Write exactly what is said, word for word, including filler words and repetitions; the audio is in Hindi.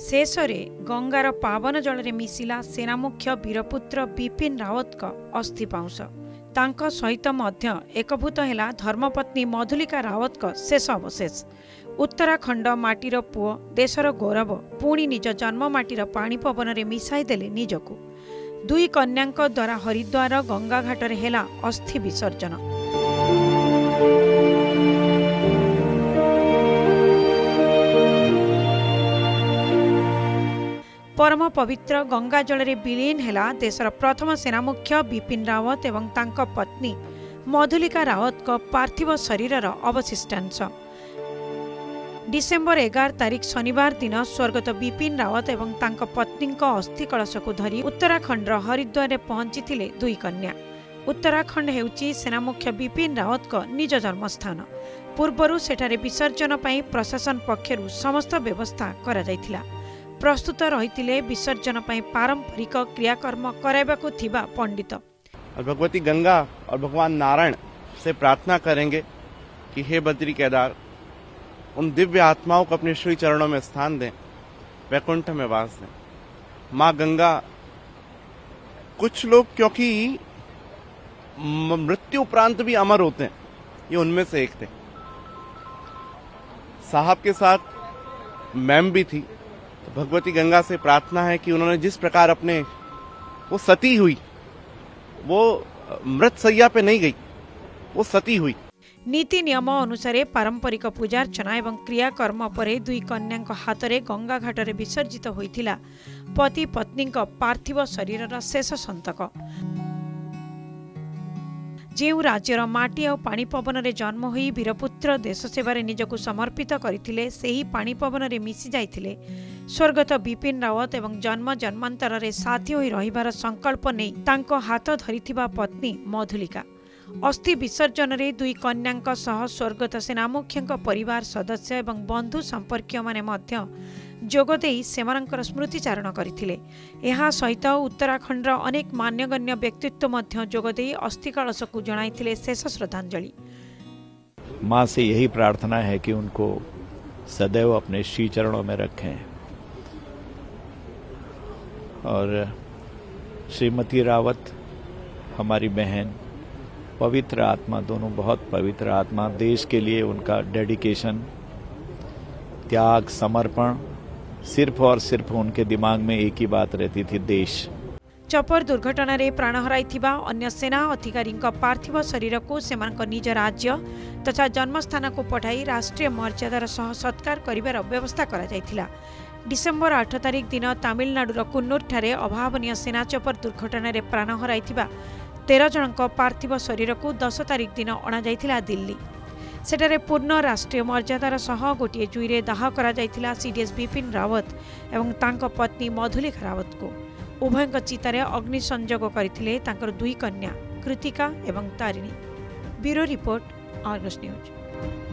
शेषरे गंगार पावन जलरे मिसिला सेनामुख्य वीरपुत्र विपिन रावत अस्थि पाउंश तांक सहित मध्य एकभूत हेला धर्मपत्नी मधुलिका रावत शेष अवशेष। उत्तराखंड माटीर पुओ देशर गौरव पुणी निज जन्म माटीर पाणी पवन रे मिसाई देले निजकू। दुई कन्यांक द्वारा हरिद्वार गंगा घाटरे हेला अस्थि विसर्जन। परम पवित्र गंगा जलरे विलीन हेला देशर प्रथम सेनामुख्य विपिन रावत एवं तांका पत्नी मधुलिका रावत का पार्थिव शरीरर अवशिष्टांश। डिसेम्बर एगार तारीख शनिवार दिन स्वर्गत विपिन रावत एवं तांका पत्नी अस्थि कलश को धरी उत्तराखंड हरिद्वार में पहुंची दुई कन्या। उत्तराखंड हेउची सेनामुख्य विपिन रावत का निज जन्मस्थान। पूर्वर सेठारे विसर्जन पर प्रशासन पक्षर समस्त व्यवस्था करा जायथिला। प्रस्तुत रही विसर्जन पारंपरिक क्रियाकर्म कराइबाकु थिबा पंडित। और भगवती गंगा और भगवान नारायण से प्रार्थना करेंगे कि हे बद्री केदार, उन दिव्य आत्माओं को अपने श्री चरणों में स्थान दें, वैकुंठ में वास दें। माँ गंगा, कुछ लोग क्योंकि मृत्यु उपरांत भी अमर होते हैं, ये उनमें से एक थे। साहब के साथ मैम भी थी। भगवती गंगा से प्रार्थना है कि उन्होंने जिस प्रकार अपने वो सती हुई, वो मृत सैया पे नहीं गई, वो सती हुई। नीति नियम अनुसार पारंपरिक पूजा अर्चना एवं क्रियाकर्म पर दुई कन्या हाथ में गंगा घाट में विसर्जित होता पति पत्नी पार्थिव शरीर शेष संतक। जो राज्यर माटी और पानी पवन रे जन्म होई वीरपुत्र देश सेवारे निजकु समर्पित करथिले, सेही पानी पवन रे मिसी जाइथिले। स्वर्गत विपिन रावत एवं जन्म जन्मांतर रे साथी होई रहिबार संकल्प नै तांको हाथ धरिथिबा पत्नी मधुलिका। अस्थि विसर्जन रे दुई कन्यांक सह स्वर्गत सेनामुख्यंक परिवार सदस्य एवं बंधु संपर्कीय माने मध्य जोगदेई सेमानंकर स्मृतिचारण करथिले। एहा सहित उत्तराखंडर अनेक मान्यगण्य व्यक्तित्व मध्य जोगदेई अस्थि कलशकु जणाइथिले शेष श्रद्धांजलि। माँ से यही प्रार्थना है कि उनको सदैव अपने श्री चरणों में रखें। और श्रीमती रावत हमारी बहन, पवित्र आत्मा, दोनों बहुत पवित्र आत्मा। देश के लिए उनका डेडिकेशन, त्याग, समर्पण, सिर्फ और सिर्फ उनके दिमाग में एक ही बात रहती थी, देश। चपर दुर्घटना रे प्राण हराई थिबा अन्य सेना अधिकारी पार्थिव शरीर को सेमानक निज राज्य तथा जन्मस्थान को पठाई राष्ट्रीय मर्यादार सह सत्कार करिवार व्यवस्था करा जायथिला। डिसेम्बर आठ तारिख दिन तामिलनाडुर कुन्नूर ठारे अभावनीय सेना चपर दुर्घटना रे प्राण हराई थिबा तेरह जनक पार्थिव शरीर को दस तारिख दिन अणा जायथिला दिल्ली। सेठारे पूर्ण राष्ट्रीय मर्यादार सह गोटे जुईरे दाह करा सीडीएस विपिन रावत एवं तांका पत्नी मधुलिका रावत को। उभय चितारे अग्नि संजोग करथिले तांकर दुई कन्या कृतिका एवं Tarini. Bureau report, Argus news.